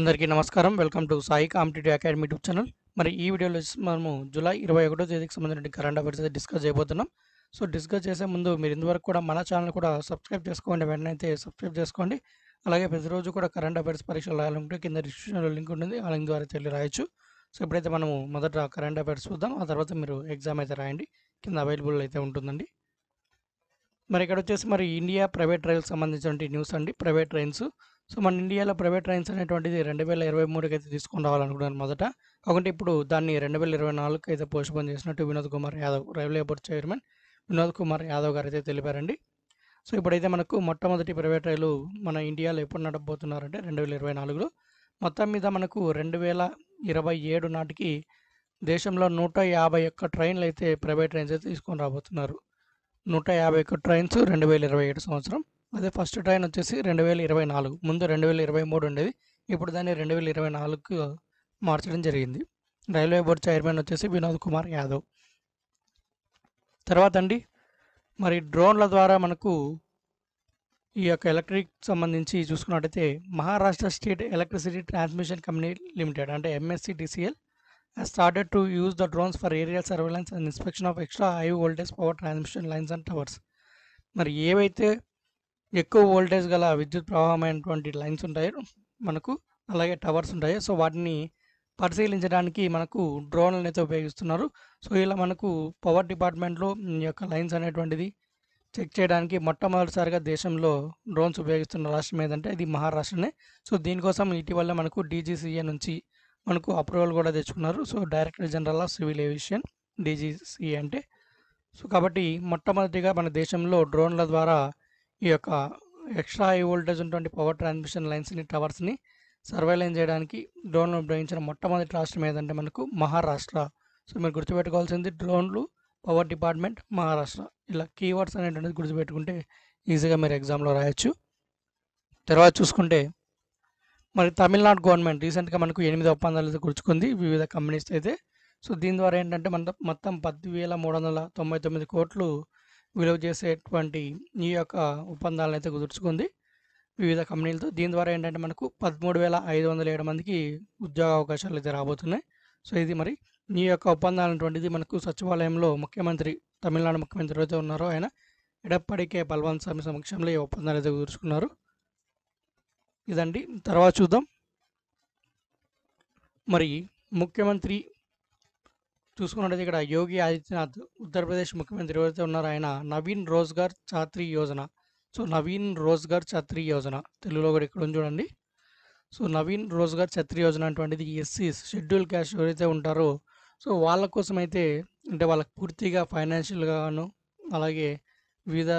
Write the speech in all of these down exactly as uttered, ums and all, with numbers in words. अंदरिकी नमस्कारम welcome to Sai competitive academy YouTube channel मरी ई वीडियो मनमु जुलाई इरवै ओकटो तేదీ की संबंधिंచిన करंट अफेयर्स అయితే డిస్కస్ చేయబోతున్నాం సో డిస్కస్ చేసే ముందు మీరు ఇంతవరకు కూడా మన ఛానల్ కూడా సబ్స్క్రైబ్ చేసుకోండి వెంటనే అయితే సబ్స్క్రైబ్ చేసుకోండి అలాగే ప్రతి రోజు కూడా करंट अफेयर्स పరీక్షలు రాయాలంటే కింద డిస్క్రిప్షన్ లో లింక్ ఉంటుంది ఆ లింక్ ద్వారా చెల్లి రాయొచ్చు సో ఇప్పుడైతే మనము మొదట करंट अफेयर्स చూద్దాం ఆ తర్వాత మీరు ఎగ్జామ్ అయితే రాయండి కింద అవైలబుల్ అయితే ఉంటుందండి మరి ఇక్కడ వచ్చేసి మరి ఇండియా ప్రైవేట్ రైల్ సంబంధించిన న్యూస్ అండి ప్రైవేట్ ట్రైన్స్ సో మన ఇండియాలో ప్రైవేట్ ట్రైన్స్ అనేటువంటిది రెండు వేల ఇరవై మూడుకి అయితే తీసుకుని రావాలనుకున్నారు మొదట కాబట్టి ఇప్పుడు దాన్ని రెండు వేల ఇరవై నాలుగుకి అయితే పోస్ట్పోన్ చేసినట్టు Vinod Kumar Yadav railway board chairman Vinod Kumar Yadav గారు అయితే తెలిపారండి సో ఇప్పుడైతే మనకు మొట్టమొదటి ప్రైవేట్ రైలు మన ఇండియాలో ఎప్పుడు నడపబోతున్నారంటే రెండు వేల ఇరవై నాలుగులో మొత్తం మీద మనకు రెండు వేల ఇరవై ఏడు నాటికి దేశంలో నూట యాభై ఒక్క ట్రైన్లు అయితే ప్రైవేట్ ట్రైన్స్ అయితే తీసుకొని రాబోతున్నారు నూట యాభై ఒక్క ట్రైన్స్ రెండు వేల ఇరవై ఏడు సంవత్సరం అదే ఫస్ట్ ట్రైన్ వచ్చేసి రెండు వేల ఇరవై నాలుగు ముందు రెండు వేల ఇరవై మూడు ఉండేది ఇప్పుడు దాన్ని రెండు వేల ఇరవై నాలుగుకు మార్చడం జరిగింది రైల్వే బోర్డు చైర్మన్ వచ్చేసి వినోద్ కుమార్ యాదవ్ తర్వాత అండి మరి డ్రోన్ల ద్వారా మనకు ఈ యొక్క ఎలక్ట్రిక్ సంబంధించి చూసుకున్నట్టయితే Maharashtra state electricity transmission company limited అంటే MSETCL has started to use the drones for aerial surveillance and inspection of extra high voltage power transmission lines and towers మరి ఏవైతే ఎక్కువ వోల్టేజ్ గల విద్యుత్ ప్రవాహమైనటువంటి లైన్స్ ఉంటాయో మనకు అలాగే టవర్స్ ఉంటాయో సో వాటిని పరిశీలించడానికి మనకు డ్రోన్లను అయితే ఉపయోగిస్తున్నారు సో ఇలా మనకు పవర్ డిపార్ట్మెంట్లో ఈ యొక్క లైన్స్ అనేటువంటిది చెక్ చేయడానికి మొట్టమొదటిసారిగా దేశంలో డ్రోన్స్ ఉపయోగిస్తున్న రాష్ట్రం ఏదంటే అది మహారాష్ట్రనే సో దీనికోసం ఇటీవల మనకు డీజీసీఏ నుంచి మనకు అప్రూవల్ కూడా తెచ్చుకున్నారు so directorate general of civil aviation DGCA అంటే సో కాబట్టి మొట్టమొదటిగా మన దేశంలో డ్రోన్ల ద్వారా ఈ యొక్క ఎక్స్ట్రా హై వోల్టేజ్ ఉన్నటువంటి పవర్ ట్రాన్స్మిషన్ లైన్స్ని టవర్స్ని సర్వైలెన్స్ చేయడానికి డ్రోన్లు ఉపయోగించిన మొట్టమొదటి రాష్ట్రం ఏదంటే మనకు మహారాష్ట్ర సో మీరు గుర్తుపెట్టుకోవాల్సింది డ్రోన్లు పవర్ డిపార్ట్మెంట్ మహారాష్ట్ర ఇలా కీవర్డ్స్ అనేటువంటిది గుర్తుపెట్టుకుంటే ఈజీగా మీరు ఎగ్జామ్లో రాయొచ్చు తర్వాత చూసుకుంటే మరి తమిళనాడు గవర్నమెంట్ రీసెంట్గా మనకు ఎనిమిది ఒప్పందాలు అయితే కూర్చుకుంది వివిధ కంపెనీస్ అయితే సో దీని ద్వారా ఏంటంటే మన మొత్తం పదివేల మూడు వందల తొంభై తొమ్మిది కోట్లు విలువ చేసేటువంటి ఈ యొక్క ఒప్పందాలను అయితే కుదుర్చుకుంది వివిధ కంపెనీలతో దీని ద్వారా ఏంటంటే మనకు పదమూడు వేల ఐదు వందల ఏడు మందికి ఉద్యోగ అవకాశాలు అయితే రాబోతున్నాయి సో ఇది మరి ఈ యొక్క ఒప్పందాలు అటువంటిది మనకు సచివాలయంలో ముఖ్యమంత్రి తమిళనాడు ముఖ్యమంత్రి అయితే ఉన్నారో ఆయన ఎడప్పాడి కె పళనిస్వామి సమక్షంలో ఈ ఒప్పందాలు అయితే కుదుర్చుకున్నారు ఇదండి తర్వాత చూద్దాం మరి ముఖ్యమంత్రి చూసుకున్నట్టయితే ఇక్కడ యోగి ఆదిత్యనాథ్ ఉత్తరప్రదేశ్ ముఖ్యమంత్రి ఎవరైతే ఉన్నారో ఆయన నవీన్ రోజ్గార్ ఛాత్రీ యోజన సో నవీన్ రోజ్గార్ ఛాత్రీ యోజన తెలుగులో కూడా ఇక్కడ ఉంది చూడండి సో నవీన్ రోజ్గార్ ఛాత్రీ యోజన అటువంటిది ఎస్సీస్ షెడ్యూల్ క్యాస్ట్ ఎవరైతే ఉంటారో సో వాళ్ళ కోసం అయితే అంటే వాళ్ళకి పూర్తిగా ఫైనాన్షియల్గాను అలాగే వివిధ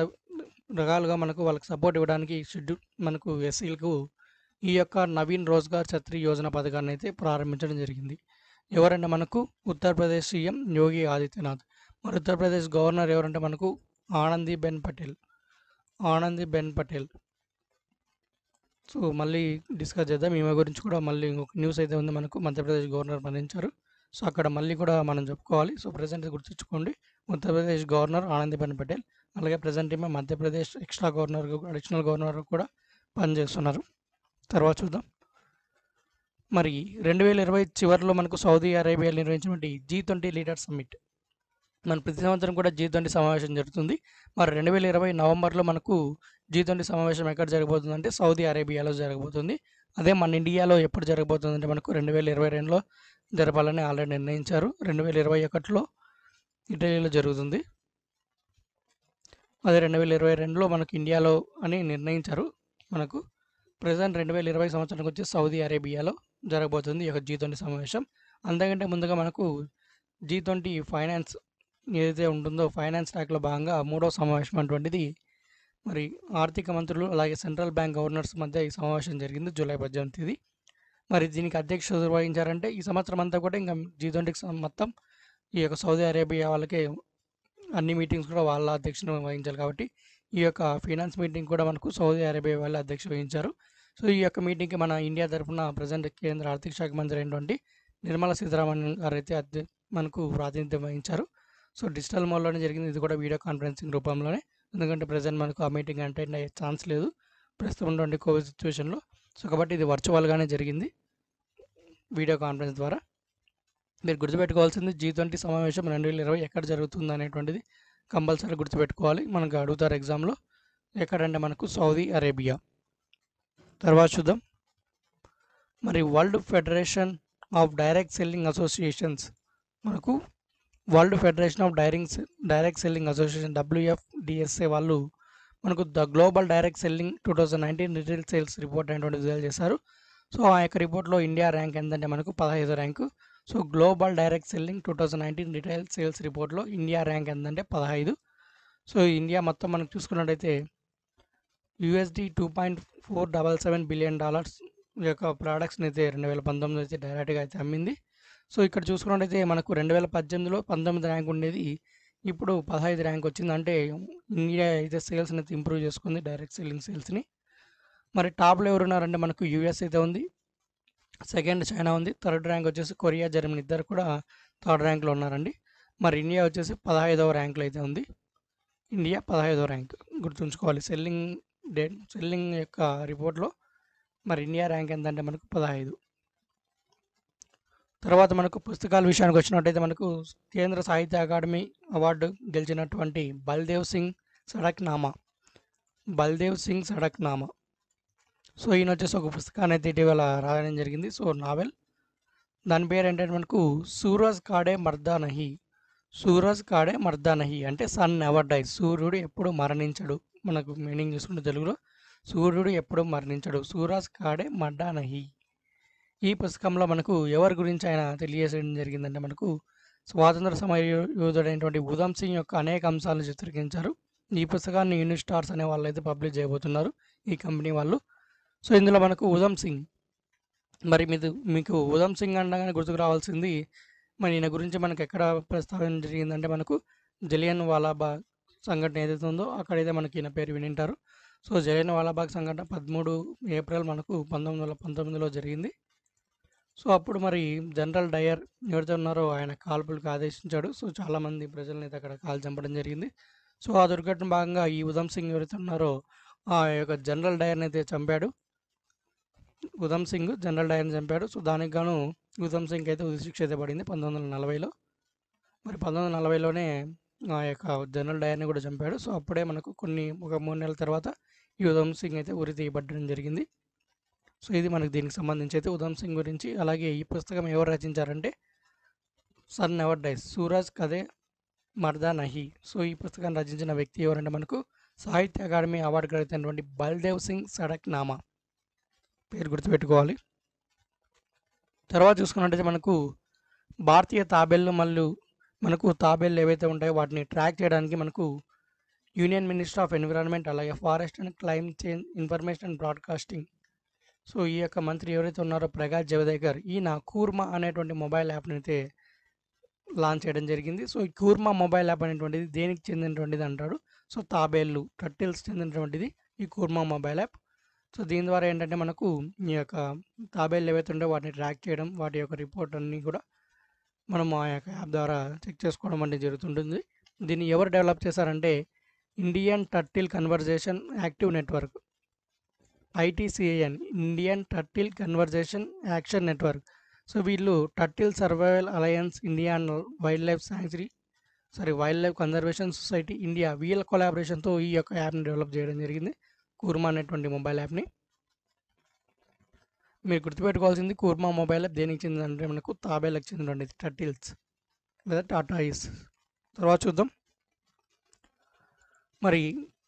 రకాలుగా మనకు వాళ్ళకి సపోర్ట్ ఇవ్వడానికి షెడ్యూల్ మనకు ఎస్సీలకు ఈ యొక్క నవీన్ రోజ్గార్ ఛాత్రీ యోజన పథకాన్ని అయితే ప్రారంభించడం జరిగింది ఎవరంటే మనకు ఉత్తరప్రదేశ్ సీఎం యోగి ఆదిత్యనాథ్ మరి ఉత్తరప్రదేశ్ గవర్నర్ ఎవరంటే మనకు ఆనందిబెన్ పటేల్ ఆనందిబెన్ పటేల్ సో మళ్ళీ డిస్కస్ చేద్దాం ఈమె గురించి కూడా మళ్ళీ ఇంకొక న్యూస్ అయితే ఉంది మనకు మధ్యప్రదేశ్ గవర్నర్ మరణించారు సో అక్కడ మళ్ళీ కూడా మనం చెప్పుకోవాలి సో ప్రజెంట్ గుర్తించుకోండి ఉత్తరప్రదేశ్ గవర్నర్ ఆనందిబెన్ పటేల్ అలాగే ప్రజెంట్ ఈమె Madhya Pradesh extra governor additional governor కూడా పనిచేస్తున్నారు తర్వాత చూద్దాం మరి రెండు వేల ఇరవై చివరిలో మనకు సౌదీ అరేబియాలో నిర్వహించినటువంటి జీ ట్వంటీ లీడర్ సమ్మిట్ మన ప్రతి సంవత్సరం కూడా జీ ట్వంటీ సమావేశం జరుగుతుంది మరి రెండు వేల ఇరవై నవంబర్లో మనకు జీ ట్వంటీ సమావేశం ఎక్కడ జరగబోతుందంటే సౌదీ అరేబియాలో జరగబోతుంది అదే మన ఇండియాలో ఎప్పుడు జరగబోతుందంటే మనకు రెండు వేల ఇరవై రెండులో జరపాలని ఆల్రెడీ నిర్ణయించారు రెండు వేల ఇరవై ఒకటిలో ఇటలీలో జరుగుతుంది అదే రెండు వేల ఇరవై రెండులో మనకు ఇండియాలో అని నిర్ణయించారు మనకు ప్రజెంట్ రెండు వేల ఇరవై సంవత్సరానికి వచ్చి సౌదీ అరేబియాలో జరగబోతుంది ఈ యొక్క జీ ట్వంటీ సమావేశం అంతకంటే ముందుగా మనకు జీ ట్వంటీ ఫైనాన్స్ ఏదైతే ఉంటుందో ఫైనాన్స్ ట్రాక్లో భాగంగా మూడో సమావేశం అటువంటిది మరి ఆర్థిక మంత్రులు అలాగే సెంట్రల్ బ్యాంక్ గవర్నర్స్ మధ్య ఈ సమావేశం జరిగింది జూలై పద్దెనిమిది తేదీ మరి దీనికి అధ్యక్షత నిర్వహించారంటే ఈ సంవత్సరం అంతా కూడా ఇంకా జీ ట్వంటీకి మొత్తం ఈ యొక్క సౌదీ అరేబియా వాళ్ళకి అన్ని మీటింగ్స్ కూడా వాళ్ళ అధ్యక్షత వహించాలి కాబట్టి ఈ యొక్క ఫైనాన్స్ మీటింగ్ కూడా మనకు సౌదీ అరేబియా వాళ్ళు అధ్యక్షత వహించారు సో ఈ యొక్క మీటింగ్కి మన ఇండియా తరఫున ప్రజెంట్ కేంద్ర ఆర్థిక శాఖ మంత్రి అయినటువంటి నిర్మలా సీతారామన్ గారు అయితే మనకు ప్రాతినిధ్యం వహించారు సో డిజిటల్ మోడ్లోనే జరిగింది ఇది కూడా వీడియో కాన్ఫరెన్సింగ్ రూపంలోనే ఎందుకంటే ప్రజెంట్ మనకు ఆ మీటింగ్ అటెండ్ అయ్యే ఛాన్స్ లేదు ప్రస్తుతం ఉన్నటువంటి కోవిడ్ సిచ్యువేషన్లో సో కాబట్టి ఇది వర్చువల్గానే జరిగింది వీడియో కాన్ఫరెన్స్ ద్వారా మీరు గుర్తుపెట్టుకోవాల్సింది జీ ట్వంటీ సమావేశం రెండు వేల ఇరవై ఎక్కడ జరుగుతుంది అనేటువంటిది కంపల్సరీ గుర్తుపెట్టుకోవాలి. మనకు అడుగుతారు ఎగ్జామ్లో ఎక్కడంటే మనకు సౌదీ అరేబియా. తర్వాత చూద్దాం మరి world federation of direct selling associations. మనకు world federation of during direct selling association WFDSA వాళ్ళు మనకు the global direct selling two thousand nineteen retail sales report అనేటువంటి విడుదల చేశారు. సో ఆ యొక్క రిపోర్ట్లో ఇండియా ర్యాంక్ ఎంతంటే మనకు పదహైదు rank. So global direct selling two thousand nineteen retail sales రిపోర్ట్లో ఇండియా ర్యాంక్ ఎంతంటే పదహైదు. సో ఇండియా మొత్తం మనకు చూసుకున్నట్టయితే USD two point four double seven billion dollars యొక్క ప్రోడక్ట్స్ని అయితే రెండు వేల పంతొమ్మిది అయితే డైరెక్ట్గా అయితే అమ్మింది. సో ఇక్కడ చూసుకున్నట్టయితే మనకు రెండు వేల పద్దెనిమిదిలో పంతొమ్మిది ర్యాంక్ ఉండేది, ఇప్పుడు పదహైదు ర్యాంక్ వచ్చింది. అంటే ఇండియా అయితే సేల్స్ని అయితే ఇంప్రూవ్ చేసుకుంది డైరెక్ట్ సెల్లింగ్ సేల్స్ని. మరి టాప్లో ఎవరున్నారంటే మనకు యూఎస్ అయితే ఉంది, సెకండ్ చైనా ఉంది, థర్డ్ ర్యాంక్ వచ్చేసి కొరియా, జర్మనీ ఇద్దరు కూడా థర్డ్ ర్యాంక్లో ఉన్నారండి. మరి ఇండియా వచ్చేసి పదహైదవ ర్యాంక్లో అయితే ఉంది. ఇండియా పదహైదవ ర్యాంక్ గుర్తుంచుకోవాలి. సెల్లింగ్ డే సెల్లింగ్ యొక్క రిపోర్ట్లో మరి ఇండియా ర్యాంక్ ఎంతంటే మనకు పదహైదు. తర్వాత మనకు పుస్తకాల విషయానికి వచ్చినట్టయితే మనకు కేంద్ర సాహిత్య అకాడమీ అవార్డు గెలిచినటువంటి బల్దేవ్ సింగ్ సడక్నామా. బల్దేవ్ సింగ్ సడక్నామా సో ఈయన వచ్చేసి ఒక పుస్తకాన్ని అయితే ఇటీవల రాయడం జరిగింది. సో నావెల్ దాని పేరు ఏంటంటే మనకు సూరజ్ కాడే మర్దా నహి. సూరజ్ కాడే మర్దా నహి అంటే సన్ నెవర్ డై, సూర్యుడు ఎప్పుడు మరణించడు. మనకు మీనింగ్ చూసుకుంటే తెలుగులో సూర్యుడు ఎప్పుడు మరణించడు, సూరజ్ కాడే మర్దా నహి. ఈ పుస్తకంలో మనకు ఎవరి గురించి ఆయన తెలియజేయడం జరిగిందంటే మనకు స్వాతంత్ర సమర యోధుడైనటువంటి ఉధమ్ సింగ్ యొక్క అనేక అంశాలను చిత్రీకరించారు. ఈ పుస్తకాన్ని యూనిట్ స్టార్స్ అనే వాళ్ళు అయితే పబ్లిష్ చేయబోతున్నారు ఈ కంపెనీ వాళ్ళు. సో ఇందులో మనకు ఉధమ్ సింగ్, మరి మీది మీకు ఉధమ్ సింగ్ అనగానే గుర్తుకు రావాల్సింది మరి ఈయన గురించి మనకు ఎక్కడ ప్రస్తావన జరిగిందంటే మనకు జలియన్ వాలాబాగ్ సంఘటన ఏదైతే ఉందో అక్కడైతే మనకి ఈయన పేరు వినింటారు. సో జలియన్ వాలాబాగ్ సంఘటన పదమూడు ఏప్రిల్ మనకు పంతొమ్మిది వందల పంతొమ్మిదిలో జరిగింది. సో అప్పుడు మరి జనరల్ డయర్ ఎవరితో ఉన్నారో ఆయన కాల్పులకు ఆదేశించాడు. సో చాలామంది ప్రజలను అయితే అక్కడ కాల్ చంపడం జరిగింది. సో ఆ దుర్ఘటన భాగంగా ఈ ఉధమ్ సింగ్ ఎవరితో ఉన్నారో ఆ యొక్క జనరల్ డయర్ని అయితే చంపాడు. ఉధమ్ సింగ్ జనరల్ డయర్ని చంపాడు. సో దానికి గాను ఉధమ్ సింగ్ అయితే ఉరిశిక్ష అయితే పడింది పంతొమ్మిది వందల నలభైలో. మరి పంతొమ్మిది వందల నలభైలోనే ఆ యొక్క జనరల్ డయర్ని కూడా చంపాడు. సో అప్పుడే మనకు కొన్ని ఒక మూడు నెలల తర్వాత ఈ ఉధమ్ సింగ్ అయితే ఉరి తీయబడడం జరిగింది. సో ఇది మనకు దీనికి సంబంధించి అయితే ఉధమ్ సింగ్ గురించి. అలాగే ఈ పుస్తకం ఎవరు రచించారంటే sun never dies Suraj Kade Marda నహి. సో ఈ పుస్తకాన్ని రచించిన వ్యక్తి ఎవరంటే మనకు సాహిత్య అకాడమీ అవార్డు గ్రహీతైనటువంటి బల్దేవ్ సింగ్ సడక్నామా. పేరు గుర్తుపెట్టుకోవాలి. తర్వాత చూసుకున్నట్టయితే మనకు భారతీయ తాబేళ్ళు మళ్ళీ మనకు తాబేళ్ళు ఏవైతే ఉంటాయో వాటిని ట్రాక్ చేయడానికి మనకు యూనియన్ మినిస్టర్ ఆఫ్ ఎన్విరాన్మెంట్ అలాగే forest and climate change information and broadcasting. So ఈ యొక్క మంత్రి ఎవరైతే ఉన్నారో ప్రకాష్ జవదేకర్, ఈయన కూర్మా అనేటువంటి మొబైల్ యాప్ని అయితే లాంచ్ చేయడం జరిగింది. సో ఈ కూర్మా మొబైల్ యాప్ అనేటువంటిది దేనికి చెందినటువంటిది అంటాడు, సో తాబేళ్ళు టర్టిల్స్ చెందినటువంటిది ఈ కూర్మా మొబైల్ యాప్. సో దీని ద్వారా ఏంటంటే మనకు ఈ యొక్క తాబేళ్ళు ఏవైతే ఉంటే వాటిని ట్రాక్ చేయడం, వాటి యొక్క రిపోర్ట్ అన్నీ కూడా మనం ఆ యొక్క యాప్ ద్వారా చెక్ చేసుకోవడం అనేది జరుగుతుంటుంది. దీన్ని ఎవరు డెవలప్ చేశారంటే Indian turtle conversation active network I T C A N Indian turtle conversation action network. So వీళ్ళు turtle survival alliance India and wildlife sanctuary sorry wildlife conservation society India వీళ్ళ కొలాబరేషన్తో ఈ యొక్క యాప్ని develop చేయడం జరిగింది, కూర్మా అనేటువంటి mobile యాప్ని. మీరు గుర్తుపెట్టుకోవాల్సింది కూర్మా మొబైల్ యాప్ దేనికి చెందిందంటే మనకు తాబేలకు చెందినటువంటిది టర్టిల్స్ లేదా టాటాయిస్. తర్వాత చూద్దాం మరి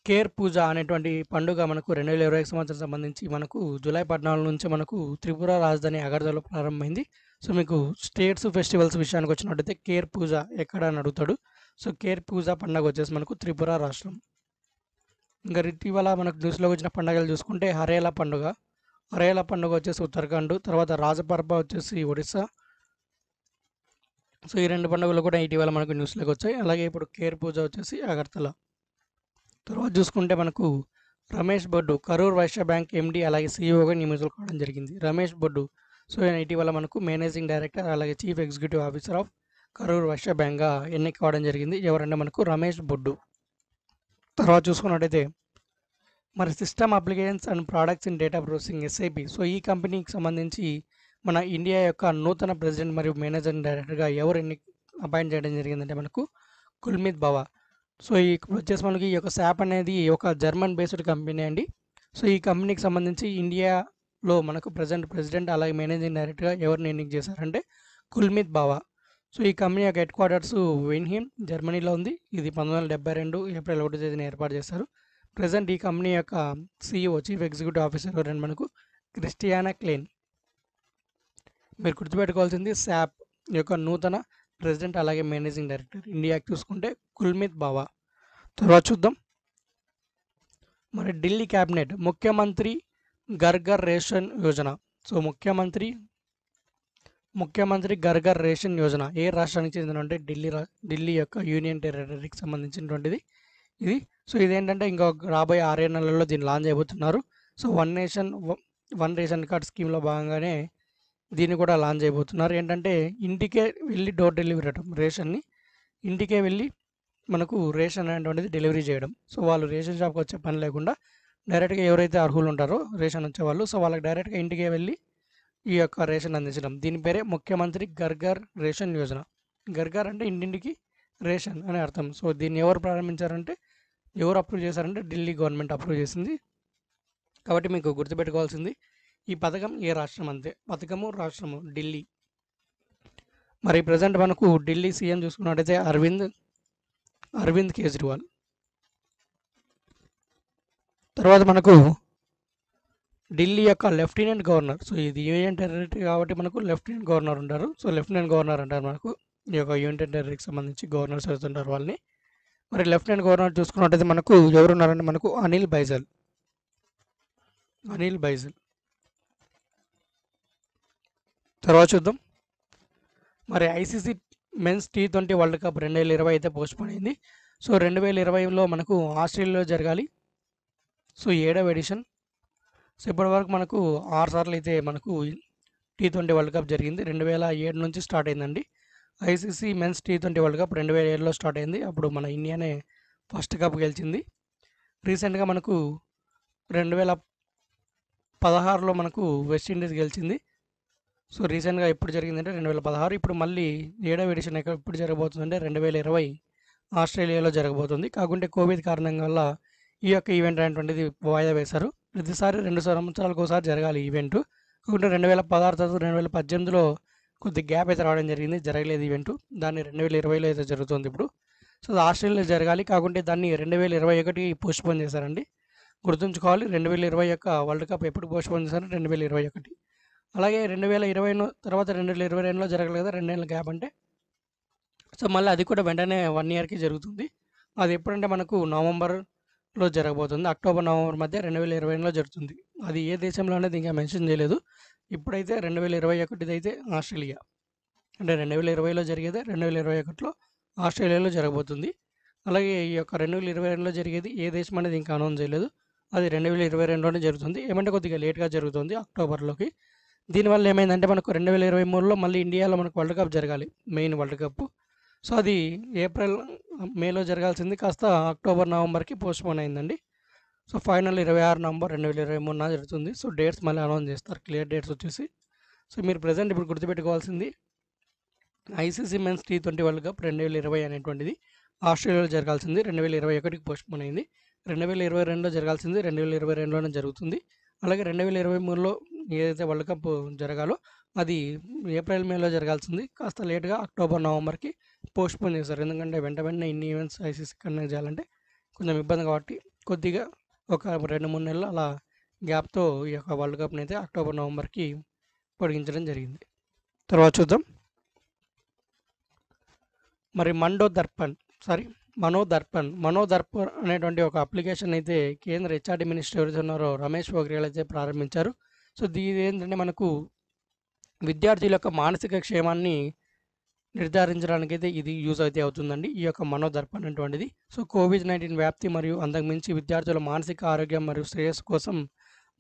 కేర్ పూజ అనేటువంటి పండుగ మనకు రెండు వేల ఇరవై ఐదు సంవత్సరం సంబంధించి మనకు జూలై పద్నాలుగు నుంచి మనకు త్రిపుర రాజధాని అగర్తలలో ప్రారంభమైంది. సో మీకు స్టేట్స్ ఫెస్టివల్స్ విషయానికి వచ్చినట్టయితే కేర్ పూజ ఎక్కడ అని అడుగుతాడు. సో కేర్ పూజ పండుగ వచ్చేసి మనకు త్రిపుర రాష్ట్రం. ఇంకా ఇటీవల మనకు న్యూస్లో వచ్చిన పండుగలు చూసుకుంటే హరేలా పండుగ, హరేలా పండుగ వచ్చేసి ఉత్తరాఖండ్, తర్వాత రాజపర్బ వచ్చేసి ఒడిస్సా. సో ఈ రెండు పండుగలు కూడా ఇటీవల మనకు న్యూస్లోకి వచ్చాయి. అలాగే ఇప్పుడు కేర్ పూజ వచ్చేసి అగర్తల. తర్వాత చూసుకుంటే మనకు రమేష్ బొడ్డు కరూర్ వైశ్య బ్యాంక్ ఎండి అలాగే సీఈఓగా నియమితులు కావడం జరిగింది రమేష్ బొడ్డు. సో ఈయన ఇటీవల మనకు మేనేజింగ్ డైరెక్టర్ అలాగే chief executive officer of Karur Vysya బ్యాంక్గా ఎన్నిక కావడం జరిగింది. ఎవరంటే మనకు రమేష్ బొడ్డు. తర్వాత చూసుకున్నట్టయితే మరి system applications and products in data processing SAP. So ఈ కంపెనీకి సంబంధించి मन इंडिया యొక్క నూతన ప్రెసిడెంట్ మరియు మేనేజింగ్ డైరెక్టర్ గా ఎవరు అపాయింట్ చేయడం జరిగిందంటే మనకు కుల్దీప్ బావా. సో ఇక్కడ వచ్చేసి మనకి ఈ యొక్క శాప్ అనేది ఒక జర్మన్ బేస్డ్ కంపెనీ అండి. సో ఈ కంపెనీకి సంబంధించి ఇండియాలో మనకు ప్రజెంట్ ప్రెసిడెంట్ అలాగే మేనేజింగ్ డైరెక్టర్ గా ఎవరిని ఎన్నిక చేశారంటే కుల్దీప్ బావా. సో ఈ కంపెనీ యొక్క హెడ్ క్వార్టర్స్ వెన్హీమ్ జర్మనీలో ఉంది. ఇది పంతొమ్మిది వందల డెబ్బై రెండు ఏప్రిల్ ఒకటి తేదీన ఏర్పాటు చేశారు. ప్రజెంట్ ఈ కంపెనీ యొక్క సిఇఓ చీఫ్ ఎగ్జిక్యూటివ్ ఆఫీసర్ ఎవరంటే మనకు క్రిస్టియానా క్లీన్. మీరు గుర్తుపెట్టుకోవాల్సింది శాప్ యొక్క నూతన ప్రెసిడెంట్ అలాగే మేనేజింగ్ డైరెక్టర్ ఇండియాకి చూసుకుంటే కుల్దీప్ బావా. తర్వాత చూద్దాం మరి ఢిల్లీ క్యాబినెట్ ముఖ్యమంత్రి గర్గర్ రేషన్ యోజన. సో ముఖ్యమంత్రి ముఖ్యమంత్రి గర్గర్ రేషన్ యోజన ఏ రాష్ట్రానికి చెందినంటే ఢిల్లీ రా ఢిల్లీ యొక్క యూనియన్ టెరిటరీకి సంబంధించినటువంటిది ఇది. సో ఇదేంటంటే ఇంకా రాబోయే ఆరే నెలల్లో దీన్ని లాంచ్ అయిపోతున్నారు. So one nation one ration card స్కీమ్లో భాగంగానే దీన్ని కూడా లాంచ్ అయిపోతున్నారు. ఏంటంటే ఇంటికే వెళ్ళి డోర్ డెలివరీ ఇవ్వడం, రేషన్ని ఇంటికే వెళ్ళి మనకు రేషన్ అనేటువంటిది డెలివరీ చేయడం. సో వాళ్ళు రేషన్ షాప్కి వచ్చే పని లేకుండా డైరెక్ట్గా ఎవరైతే అర్హులు ఉంటారో రేషన్ వచ్చేవాళ్ళు సో వాళ్ళకి డైరెక్ట్గా ఇంటికే వెళ్ళి ఈ యొక్క రేషన్ అందించడం. దీని పేరే ముఖ్యమంత్రి గర్గర్ రేషన్ యోజన. గర్గర్ అంటే ఇంటింటికి రేషన్ అని అర్థం. సో దీన్ని ఎవరు ప్రారంభించారంటే ఎవరు అప్రూవ్ చేశారంటే ఢిల్లీ గవర్నమెంట్ అప్రూవ్ చేసింది. కాబట్టి మీకు గుర్తుపెట్టుకోవాల్సింది ఈ పథకం ఏ రాష్ట్రం అంతే, పథకము రాష్ట్రము ఢిల్లీ. మరి ప్రజెంట్ మనకు ఢిల్లీ సీఎం చూసుకున్నట్టయితే అరవింద్ అరవింద్ కేజ్రీవాల్. తర్వాత మనకు ఢిల్లీ యొక్క లెఫ్టినెంట్ గవర్నర్. సో ఇది యూనియన్ టెరిటరీ కాబట్టి మనకు లెఫ్టినెంట్ గవర్నర్ ఉంటారు. సో లెఫ్టినెంట్ గవర్నర్ అంటారు మనకు ఈ యొక్క యూనియన్ టెరిటరీకి సంబంధించి గవర్నర్స్ అవుతుంటారు వాళ్ళని. మరి లెఫ్టినెంట్ గవర్నర్ చూసుకున్నట్టయితే మనకు ఎవరున్నారంటే మనకు అనిల్ బైజల్. అనిల్ బైజల్ తర్వాత చూద్దాం మరి ICC men's T twenty world cup రెండు వేల ఇరవై అయితే పోస్ట్పోన్ అయింది. సో రెండు వేల ఇరవైలో మనకు ఆస్ట్రేలియాలో జరగాలి. సో ఏడవ ఎడిషన్. సో ఇప్పటి వరకు మనకు ఆరు సార్లు అయితే మనకు టీ ట్వంటీ వరల్డ్ కప్ జరిగింది. రెండు వేల ఏడు నుంచి స్టార్ట్ అయిందండి. ICC men's T twenty world cup రెండు వేల ఏడులో స్టార్ట్ అయింది. అప్పుడు మన ఇండియానే ఫస్ట్ కప్ గెలిచింది. రీసెంట్గా మనకు రెండు వేల పదహారులో మనకు వెస్టిండీస్ గెలిచింది. సో రీసెంట్గా ఇప్పుడు జరిగిందంటే రెండు వేల పదహారు ఇప్పుడు మళ్ళీ ఏడవ ఎడిషన్ ఎప్పుడు జరగబోతుందంటే రెండు వేల ఇరవై ఆస్ట్రేలియాలో జరగబోతుంది. కాకుంటే కోవిడ్ కారణంగా వల్ల ఈ యొక్క ఈవెంట్ అనేటువంటిది వాయిదా వేశారు. ప్రతిసారి రెండు సంవత్సరాలకు ఒకసారి జరగాలి ఈవెంట్. కాకుంటే రెండు వేల పదహారు తర్వాత రెండు వేల పద్దెనిమిదిలో కొద్ది గ్యాప్ అయితే రావడం జరిగింది, జరగలేదు ఈవెంట్. దాన్ని రెండు వేల ఇరవైలో అయితే జరుగుతుంది ఇప్పుడు. సో అది ఆస్ట్రేలియాలో జరగాలి. కాకుంటే దాన్ని రెండు వేల ఇరవై ఒకటి పోస్ట్పోన్ చేశారండి. గుర్తుంచుకోవాలి రెండు వేల ఇరవై యొక్క వరల్డ్ కప్ ఎప్పుడు పోస్ట్పోన్ చేశారు రెండు వేల ఇరవై ఒకటి అలాగే రెండు వేల ఇరవై తర్వాత రెండు వేల ఇరవై రెండులో జరగలేదు, రెండేళ్ళ గ్యాప్ అంటే. సో మళ్ళీ అది కూడా వెంటనే వన్ ఇయర్కి జరుగుతుంది. అది ఎప్పుడంటే మనకు నవంబర్లో జరగబోతుంది. అక్టోబర్ నవంబర్ మధ్య రెండు వేల ఇరవై రెండులో జరుగుతుంది. అది ఏ దేశంలో అనేది ఇంకా మెన్షన్ చేయలేదు. ఇప్పుడైతే రెండు వేల ఇరవై ఒకటిది అయితే ఆస్ట్రేలియా అంటే రెండు వేల ఇరవైలో జరిగేది రెండు వేల ఇరవై ఒకటిలో ఆస్ట్రేలియాలో జరగబోతుంది. అలాగే ఈ యొక్క రెండు వేల ఇరవై రెండులో జరిగేది ఏ దేశం అనేది ఇంకా అనౌన్స్ చేయలేదు. అది రెండు వేల ఇరవై రెండులోనే జరుగుతుంది. ఏమంటే కొద్దిగా లేట్గా జరుగుతుంది అక్టోబర్లోకి. దీనివల్ల ఏమైందంటే మనకు రెండు వేల ఇరవై మూడులో మళ్ళీ ఇండియాలో మనకు వరల్డ్ కప్ జరగాలి, మెయిన్ వరల్డ్ కప్. సో అది ఏప్రిల్ మేలో జరగాల్సింది కాస్త అక్టోబర్ నవంబర్కి పోస్ట్పోన్ అయిందండి. సో ఫైనల్ ఇరవై ఆరు నవంబర్ రెండు వేల ఇరవై మూడున జరుగుతుంది. సో డేట్స్ మళ్ళీ అనౌన్స్ చేస్తారు, క్లియర్ డేట్స్ వచ్చేసి. సో మీరు ప్రజెంట్ ఇప్పుడు గుర్తుపెట్టుకోవాల్సింది ICC men's T twenty world cup రెండు వేల ఇరవై అనేటువంటిది ఆస్ట్రేలియాలో జరగాల్సింది రెండు వేల ఇరవై ఒకటికి పోస్ట్పోన్ అయింది. రెండు వేల ఇరవై రెండులో జరగాల్సింది రెండు వేల ఇరవై రెండులోనే జరుగుతుంది. అలాగే రెండు వేల ఇరవై మూడులో ఏదైతే వరల్డ్ కప్ జరగాలో అది ఏప్రిల్ మేలో జరగాల్సింది కాస్త లేట్గా అక్టోబర్ నవంబర్కి పోస్ట్పోన్ చేశారు. ఎందుకంటే వెంట వెంటనే ఇన్ని ఈవెంట్స్ ఐసీసీ కండక్ట్ చేయాలంటే కొంచెం ఇబ్బంది కాబట్టి కొద్దిగా ఒక రెండు మూడు నెలలు అలా గ్యాప్తో ఈ యొక్క వరల్డ్ కప్ని అయితే అక్టోబర్ నవంబర్కి పొడిగించడం జరిగింది. తర్వాత చూద్దాం మరి మండోదర్పన్ సారీ మనోదర్పణ్ మనోదర్పణ్ అనేటువంటి ఒక అప్లికేషన్ అయితే కేంద్ర హెచ్ఆర్డీ మినిస్టర్ ఎవరైతే ఉన్నారో రమేష్ పోఖ్రియాల్ అయితే ప్రారంభించారు. సో దీని ఏంటంటే మనకు విద్యార్థుల యొక్క మానసిక క్షేమాన్ని నిర్ధారించడానికి అయితే ఇది యూజ్ అయితే అవుతుందండి ఈ యొక్క మనోదర్పణ్ అనేటువంటిది. సో కోవిడ్ నైన్టీన్ వ్యాప్తి మరియు అంతకుమించి విద్యార్థుల మానసిక ఆరోగ్యం మరియు శ్రేయస్సు కోసం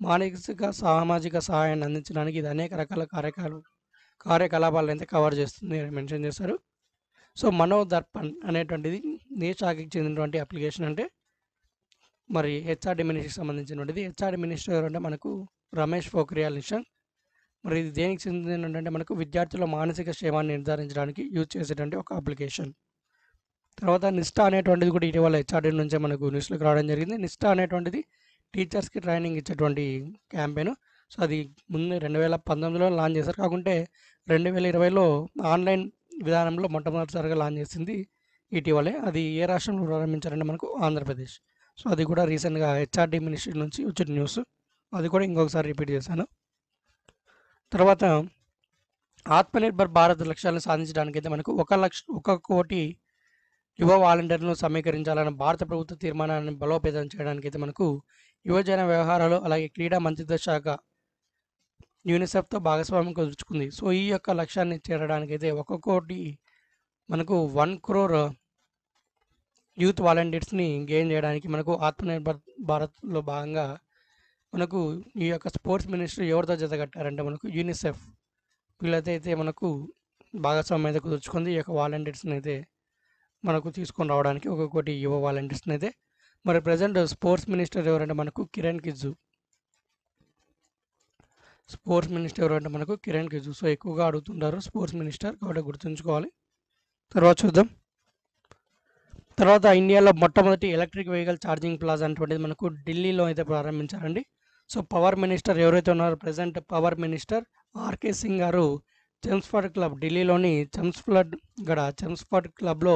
మానసిక సామాజిక సహాయాన్ని అందించడానికి ఇది అనేక రకాల కార్యకలా కార్యకలాపాలను అయితే కవర్ చేస్తుంది మెన్షన్ చేశారు. సో మనోదర్పణ్ అనేటువంటిది ఏ శాఖకి చెందినటువంటి అప్లికేషన్ అంటే మరి హెచ్ఆర్డీ మినిస్టర్కి సంబంధించినటువంటిది. హెచ్ఆర్డీ మినిస్టర్ అంటే మనకు రమేష్ పోఖ్రియాల్ నిశాంక్. మరి ఇది దేనికి చెందింది అంటే మనకు విద్యార్థుల మానసిక శ్రమాన్ని నిర్ధారించడానికి యూజ్ చేసేటువంటి ఒక అప్లికేషన్. తర్వాత నిష్ట అనేటువంటిది కూడా ఇటీవల హెచ్ఆర్డీ నుంచే మనకు న్యూస్లోకి రావడం జరిగింది. నిష్ట అనేటువంటిది టీచర్స్కి ట్రైనింగ్ ఇచ్చేటువంటి క్యాంపెయిన్. సో అది ముందు రెండు వేల పంతొమ్మిదిలో లాంచ్ చేశారు, కాకుంటే రెండు వేల ఇరవైలో ఆన్లైన్ విధానంలో మొట్టమొదటిసారిగా లాంచ్ చేసింది ఇటీవలే. అది ఏ రాష్ట్రంలో ప్రారంభించారంటే మనకు ఆంధ్రప్రదేశ్. సో అది కూడా రీసెంట్గా హెచ్ఆర్డీ మినిస్ట్రీ నుంచి వచ్చిన న్యూస్, అది కూడా ఇంకొకసారి రిపీట్ చేశాను. తర్వాత ఆత్మనిర్భర్ భారత్ లక్ష్యాలను సాధించడానికైతే మనకు ఒక లక్ష ఒక కోటి యువ వాలంటీర్లను సమీకరించాలన్న భారత ప్రభుత్వ తీర్మానాన్ని బలోపేతం చేయడానికైతే మనకు యువజన వ్యవహారాలు అలాగే క్రీడా మంత్రిత్వ శాఖ యూనిసెఫ్తో భాగస్వామ్యం కుదుర్చుకుంది. సో ఈ యొక్క లక్ష్యాన్ని చేరడానికైతే ఒక కోటి మనకు వన్ క్రోర్ యూత్ వాలంటీర్స్ని గెయిన్ చేయడానికి మనకు ఆత్మనిర్భర్ భారత్లో భాగంగా మనకు ఈ యొక్క స్పోర్ట్స్ మినిస్ట్రీ ఎవరితో జతగట్టారంటే మనకు యూనిసెఫ్ వీళ్ళైతే అయితే మనకు భాగస్వామ్యం అయితే కుదుర్చుకుంది. ఈ యొక్క వాలంటీర్స్ని అయితే మనకు తీసుకొని రావడానికి ఒక కోటి యువ వాలంటీర్స్ని అయితే. మరి ప్రజెంట్ స్పోర్ట్స్ మినిస్టర్ ఎవరంటే మనకు కిరణ్ కిజ్జు. స్పోర్ట్స్ మినిస్టర్ ఎవరంటే మనకు కిరణ్ కిజ్జు. సో ఎక్కువగా అడుగుతుంటారు స్పోర్ట్స్ మినిస్టర్, కాబట్టి గుర్తుంచుకోవాలి. తర్వాత చూద్దాం. తర్వాత ఇండియాలో మొట్టమొదటి ఎలక్ట్రిక్ వెహికల్ ఛార్జింగ్ ప్లాజా అనేటువంటిది మనకు ఢిల్లీలో అయితే ప్రారంభించారండి. సో పవర్ మినిస్టర్ ఎవరైతే ఉన్నారో present power minister RK Singh గారు చెమ్స్ఫర్డ్ క్లబ్ ఢిల్లీలోని చెమ్స్ఫర్డ్ గడ చెమ్స్ఫర్డ్ క్లబ్లో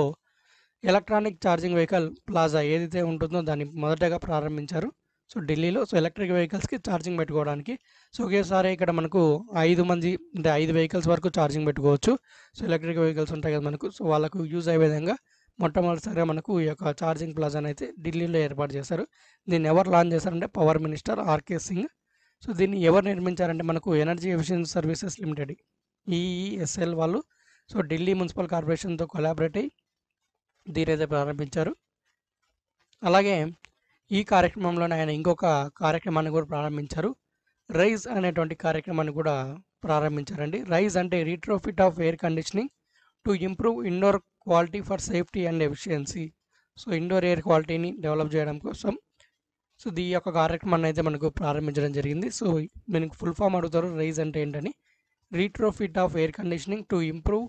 ఎలక్ట్రానిక్ ఛార్జింగ్ వెహికల్ ప్లాజా ఏదైతే ఉంటుందో దాన్ని మొదటగా ప్రారంభించారు. సో ఢిల్లీలో సో ఎలక్ట్రిక్ వెహికల్స్కి ఛార్జింగ్ పెట్టుకోవడానికి. సో ఒకేసారి ఇక్కడ మనకు ఐదు మంది అంటే ఐదు వెహికల్స్ వరకు ఛార్జింగ్ పెట్టుకోవచ్చు. సో ఎలక్ట్రిక్ వెహికల్స్ ఉంటాయి కదా మనకు, సో వాళ్ళకు యూజ్ అయ్యే విధంగా మొట్టమొదటిసారిగా మనకు ఈ యొక్క ఛార్జింగ్ ప్లాజాని అయితే ఢిల్లీలో ఏర్పాటు చేశారు. దీన్ని ఎవరు లాంచ్ చేశారంటే power minister RK Singh. So దీన్ని ఎవరు నిర్మించారంటే మనకు energy efficiency services limited EESL వాళ్ళు సో ఢిల్లీ మున్సిపల్ కార్పొరేషన్తో కొలాబరేట్ అయ్యి దీని అయితే ప్రారంభించారు. అలాగే ఈ కార్యక్రమంలోనే ఆయన ఇంకొక కార్యక్రమాన్ని కూడా ప్రారంభించారు, రైజ్ అనేటువంటి కార్యక్రమాన్ని కూడా ప్రారంభించారండి. రైజ్ అంటే retrofit of air conditioning to improve indoor quality for safety and efficiency. So indoor air క్వాలిటీని డెవలప్ చేయడం కోసం సో ఈ యొక్క కార్యక్రమాన్ని అయితే మనకు ప్రారంభించడం జరిగింది. సో దీనికి ఫుల్ ఫామ్ అడుగుతారు రైజ్ అంటే ఏంటని. Retrofit of air conditioning to improve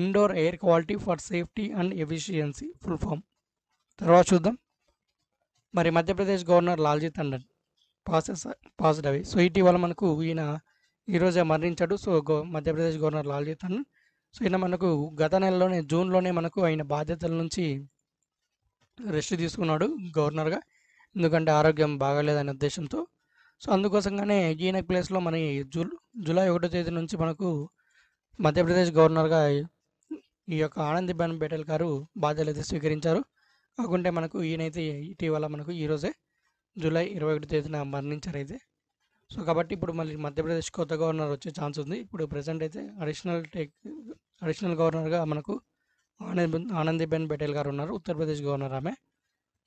indoor air quality for safety and efficiency, full form. తర్వాత చూద్దాం. మరి Madhya Pradesh governor Lalji Tandon passes passed away. So ఇటీవల మనకు ఈయన ఈరోజే మరణించాడు. So go Madhya Pradesh governor Lalji Tandon so ఈయన మనకు గత నెలలోనే జూన్లోనే మనకు ఆయన బాధ్యతల నుంచి రెస్ట్ తీసుకున్నాడు గవర్నర్గా, ఎందుకంటే ఆరోగ్యం బాగాలేదనే ఉద్దేశంతో. సో అందుకోసంగానే ఈయన ప్లేస్లో మన జూ జూలై ఒకటో తేదీ నుంచి మనకు మధ్యప్రదేశ్ గవర్నర్గా ఈ యొక్క ఆనందిబెన్ పటేల్ గారు బాధ్యతలు అయితే స్వీకరించారు. కాకుంటే మనకు ఈయనైతే ఇటీవల మనకు ఈరోజే జూలై ఇరవై ఒకటి తేదీన మరణించారు అయితే. సో కాబట్టి ఇప్పుడు మళ్ళీ మధ్యప్రదేశ్ కొత్త గవర్నర్ వచ్చే ఛాన్స్ ఉంది. ఇప్పుడు ప్రజెంట్ అయితే అడిషనల్ టేక్ అడిషనల్ గవర్నర్గా మనకు ఆనంద్ ఆనందిబెన్ పటేల్ గారు ఉన్నారు, ఉత్తరప్రదేశ్ గవర్నర్ ఆమె.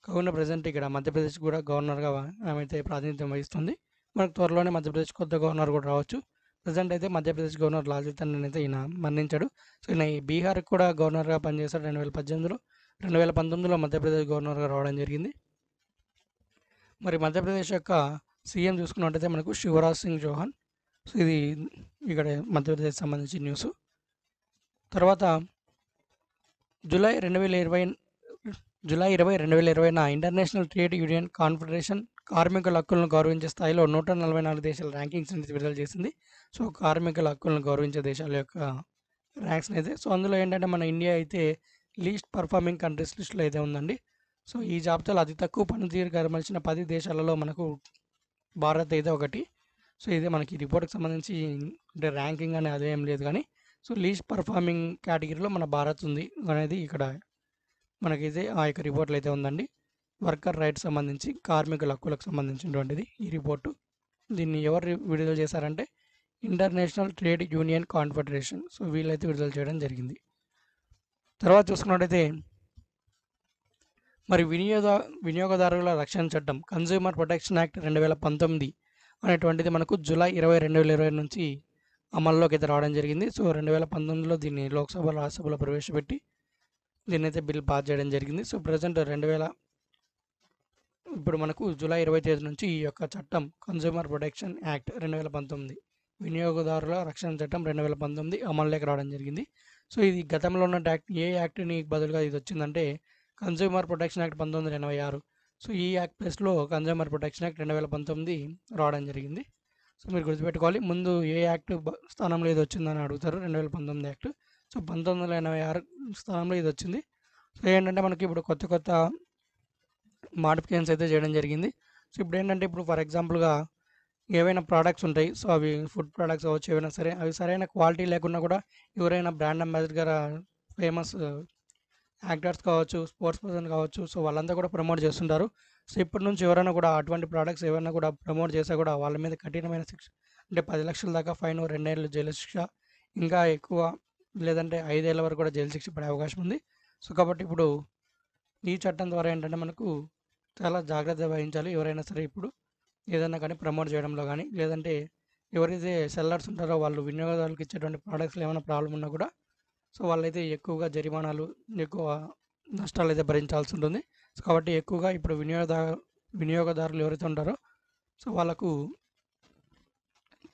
కాకుండా ప్రజెంట్ ఇక్కడ మధ్యప్రదేశ్ కూడా గవర్నర్గా ఆమె అయితే ప్రాతినిధ్యం వహిస్తుంది. మనకు త్వరలోనే మధ్యప్రదేశ్ కొత్త గవర్నర్ కూడా రావచ్చు. ప్రజెంట్ అయితే మధ్యప్రదేశ్ గవర్నర్ లాల్జీ టండన్ అయితే ఈయన మరణించాడు. సో ఈయన బీహార్కి కూడా గవర్నర్గా పనిచేశాడు రెండు వేల పద్దెనిమిదిలో రెండు వేల పంతొమ్మిదిలో మధ్యప్రదేశ్ గవర్నర్గా రావడం జరిగింది. మరి మధ్యప్రదేశ్ యొక్క సీఎం చూసుకున్నట్టయితే మనకు శివరాజ్ సింగ్ చౌహాన్. సో ఇది ఇక్కడ మధ్యప్రదేశ్ సంబంధించిన న్యూస్. తర్వాత జూలై రెండు వేల ఇరవై జూలై ఇరవై రెండు వేల ఇరవైన ఇంటర్నేషనల్ ట్రేడ్ యూనియన్ కాన్ఫెడరేషన్ కార్మికుల హక్కులను గౌరవించే స్థాయిలో నూట నలభై నాలుగు దేశాల ర్యాంకింగ్స్ అనేది విడుదల చేసింది. సో కార్మికుల హక్కులను గౌరవించే దేశాల యొక్క ర్యాంక్స్ని అయితే. సో అందులో ఏంటంటే మన ఇండియా అయితే లీస్ట్ పర్ఫార్మింగ్ కంట్రీస్ లిస్టులో అయితే ఉందండి. సో ఈ జాబితాలో అతి తక్కువ పనితీరు గమనించిన పది దేశాలలో మనకు భారత్ అయితే ఒకటి. సో ఇదే మనకి రిపోర్ట్కి సంబంధించి అంటే ర్యాంకింగ్ అనేది అదేం లేదు, కానీ సో లీస్ట్ పర్ఫార్మింగ్ కేటగిరీలో మన భారత్ ఉంది అనేది ఇక్కడ మనకైతే ఆ యొక్క రిపోర్ట్లు అయితే ఉందండి. వర్కర్ రైట్స్ సంబంధించి కార్మికుల హక్కులకు సంబంధించినటువంటిది ఈ రిపోర్టు. దీన్ని ఎవరు విడుదల చేశారంటే international trade union confederation. So వీళ్ళైతే విడుదల చేయడం జరిగింది. తర్వాత చూసుకున్నట్టయితే మరి వినియోగ వినియోగదారుల రక్షణ చట్టం కన్స్యూమర్ ప్రొటెక్షన్ యాక్ట్ రెండు వేల పంతొమ్మిది అనేటువంటిది మనకు జూలై ఇరవై రెండు వేల ఇరవై నుంచి అమల్లోకి అయితే రావడం జరిగింది. సో రెండు వేల పంతొమ్మిదిలో దీన్ని లోక్సభ రాజ్యసభలో ప్రవేశపెట్టి దీన్ని అయితే బిల్ పాస్ చేయడం జరిగింది. సో ప్రజెంట్ రెండు వేల ఇప్పుడు మనకు జూలై ఇరవై తేదీ నుంచి ఈ యొక్క చట్టం కన్స్యూమర్ ప్రొటెక్షన్ యాక్ట్ రెండు వేల పంతొమ్మిది వినియోగదారుల రక్షణ చట్టం రెండు వేల పంతొమ్మిది అమల్లోకి రావడం జరిగింది. సో ఇది గతంలో ఉన్న యాక్ట్ ఏ యాక్ట్ని బదులుగా ఇది వచ్చిందంటే కన్స్యూమర్ ప్రొటెక్షన్ యాక్ట్ పంతొమ్మిది వందల ఎనభై ఆరు. సో ఈ యాక్ట్ ప్లేస్లో కన్స్యూమర్ ప్రొటెక్షన్ యాక్ట్ రెండు వేల పంతొమ్మిది రావడం జరిగింది. సో మీరు గుర్తుపెట్టుకోవాలి, ముందు ఏ యాక్ట్ స్థానంలో ఇది వచ్చిందని అడుగుతారు, రెండు వేల పంతొమ్మిది యాక్ట్. సో పంతొమ్మిది వందల ఎనభై ఆరు స్థానంలో ఇది వచ్చింది. సో ఏంటంటే మనకి ఇప్పుడు కొత్త కొత్త మాడిఫికేషన్స్ అయితే చేయడం జరిగింది. సో ఇప్పుడు ఏంటంటే ఇప్పుడు ఫర్ ఎగ్జాంపుల్గా ఏవైనా ప్రోడక్ట్స్ ఉంటాయి, సో అవి ఫుడ్ ప్రోడక్ట్స్ అవ్వచ్చు ఏవైనా సరే, అవి సరైన క్వాలిటీ లేకున్నా కూడా ఎవరైనా బ్రాండ్ అంబాసిడర్ ఫేమస్ యాక్టర్స్ కావచ్చు, స్పోర్ట్స్ పర్సన్ కావచ్చు, సో వాళ్ళంతా కూడా ప్రమోట్ చేస్తుంటారు. సో ఇప్పటి నుంచి ఎవరైనా కూడా అటువంటి ప్రోడక్ట్స్ ఏమైనా కూడా ప్రమోట్ చేసా కూడా వాళ్ళ మీద కఠినమైన శిక్ష, అంటే పది లక్షల దాకా ఫైన్, రెండేళ్ళు జైలు శిక్ష, ఇంకా ఎక్కువ లేదంటే ఐదేళ్ల వరకు కూడా జైలు శిక్ష పడే అవకాశం ఉంది. సో కాబట్టి ఇప్పుడు ఈ చట్టం ద్వారా ఏంటంటే మనకు చాలా జాగ్రత్త వహించాలి ఎవరైనా సరే ఇప్పుడు ఏదైనా కానీ ప్రమోట్ చేయడంలో కానీ, లేదంటే ఎవరైతే సెల్లర్స్ ఉంటారో వాళ్ళు వినియోగదారులకు ఇచ్చేటువంటి ప్రోడక్ట్స్లో ఏమైనా ప్రాబ్లం ఉన్నా కూడా సో వాళ్ళైతే ఎక్కువగా జరిమానాలు, ఎక్కువ నష్టాలు అయితే భరించాల్సి ఉంటుంది. సో కాబట్టి ఎక్కువగా ఇప్పుడు వినియోగదారు వినియోగదారులు ఎవరైతే ఉంటారో సో వాళ్ళకు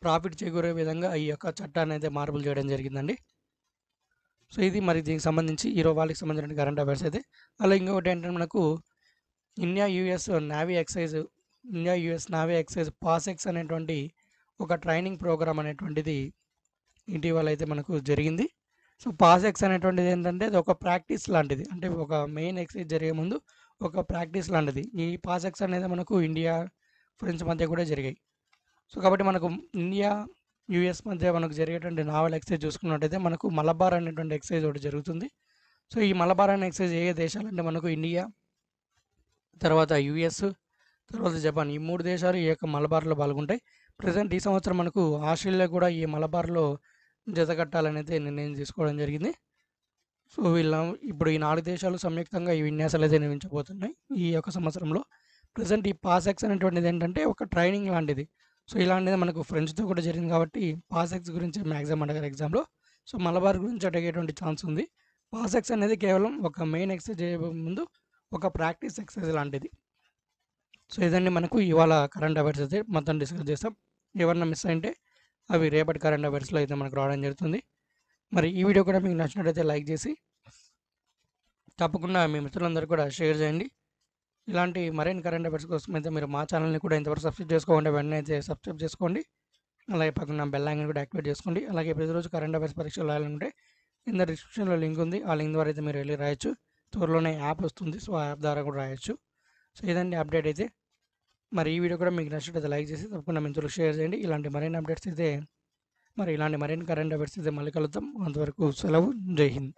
ప్రాఫిట్ చేకూరే విధంగా ఈ యొక్క చట్టాన్ని అయితే మార్పులు చేయడం జరిగిందండి. సో ఇది మరి దీనికి సంబంధించి ఈరోజు వాళ్ళకి సంబంధించిన కరెంట్ అఫైర్స్ అయితే. అలా ఇంకొకటి ఏంటంటే మనకు India US navy exercise India US navy exercise PASSEX అనేటువంటి ఒక ట్రైనింగ్ ప్రోగ్రామ్ అనేటువంటిది ఇటీవల అయితే మనకు జరిగింది. సో పాసెక్స్ అనేటువంటిది ఏంటంటే అది ఒక ప్రాక్టీస్ లాంటిది, అంటే ఒక మెయిన్ ఎక్సైజ్ జరిగే ముందు ఒక ప్రాక్టీస్ లాంటిది. ఈ పాసెక్స్ అనేది మనకు ఇండియా ఫ్రెంచ్ మధ్య కూడా జరిగాయి. సో కాబట్టి మనకు ఇండియా యూఎస్ మధ్య మనకు జరిగేటువంటి నావల్ ఎక్సైజ్ చూసుకున్నట్టయితే మనకు మలబార్ అనేటువంటి ఎక్సైజ్ ఒకటి జరుగుతుంది. సో ఈ మలబార్ అనే ఎక్సైజ్ ఏ దేశాలంటే మనకు ఇండియా, తర్వాత యూఎస్, తర్వాత జపాన్, ఈ మూడు దేశాలు ఈ యొక్క మలబార్లో పాల్గొంటాయి. ప్రజెంట్ ఈ సంవత్సరం మనకు ఆస్ట్రేలియా కూడా ఈ మలబార్లో జతకట్టాలనైతే నిర్ణయం తీసుకోవడం జరిగింది. సో వీళ్ళ ఇప్పుడు ఈ నాలుగు దేశాలు సంయుక్తంగా ఈ విన్యాసాలు అయితే నిర్మించబోతున్నాయి ఈ యొక్క సంవత్సరంలో. ప్రజెంట్ ఈ పాసెక్స్ అనేటువంటిది ఏంటంటే ఒక ట్రైనింగ్ లాంటిది. సో ఇలాంటిది మనకు ఫ్రెంచ్తో కూడా జరిగింది కాబట్టి పాసెక్స్ గురించి మ్యాక్సిమం అడగారు ఎగ్జామ్లో. సో మలబార్ గురించి అడిగేటువంటి ఛాన్స్ ఉంది. పాసెక్స్ అనేది కేవలం ఒక మెయిన్ ఎక్సైజ్ ముందు ఒక ప్రాక్టీస్ ఎక్సైజ్ లాంటిది. సో ఇదండి మనకు ఇవాళ కరెంట్ అఫైర్స్ అయితే మొత్తం డిస్కస్ చేస్తాం. ఎవరన్నా మిస్ అంటే అవి రేపటి కరెంట్ అఫైర్స్లో అయితే మనకు రావడం జరుగుతుంది. మరి ఈ వీడియో కూడా మీకు నచ్చినట్టయితే లైక్ చేసి తప్పకుండా మీ మిత్రులందరూ కూడా షేర్ చేయండి. ఇలాంటి మరిన్ని కరెంట్ అఫైర్స్ కోసం అయితే మీరు మా ఛానల్ని కూడా ఇంతవరకు సబ్స్క్రైబ్ చేసుకోండి, వెంటనే అయితే సబ్స్క్రైబ్ చేసుకోండి. అలాగే పక్కన బెల్ ఐకాన్ కూడా యాక్టివేట్ చేసుకోండి. అలాగే ప్రతిరోజు కరెంట్ అఫైర్స్ పరీక్షలు రాయాలంటే కింద డిస్క్రిప్షన్లో లింక్ ఉంది, ఆ లింక్ ద్వారా అయితే మీరు వెళ్ళి రాయొచ్చు. త్వరలోనే యాప్ వస్తుంది, సో ఆ యాప్ ద్వారా కూడా రాయొచ్చు. సో ఇదండి అప్డేట్ అయితే. మరి ఈ వీడియో కూడా మీకు నచ్చినట్లయితే లైక్ చేసి తప్పకుండా మిత్రులు షేర్ చేయండి. ఇలాంటి మరిన్ని అప్డేట్స్ అయితే మరి ఇలాంటి మరిన్ని కరెంట్ అఫైర్స్ అయితే మళ్ళీ కలుద్దాం. అంతవరకు సెలవు, జై హింద్.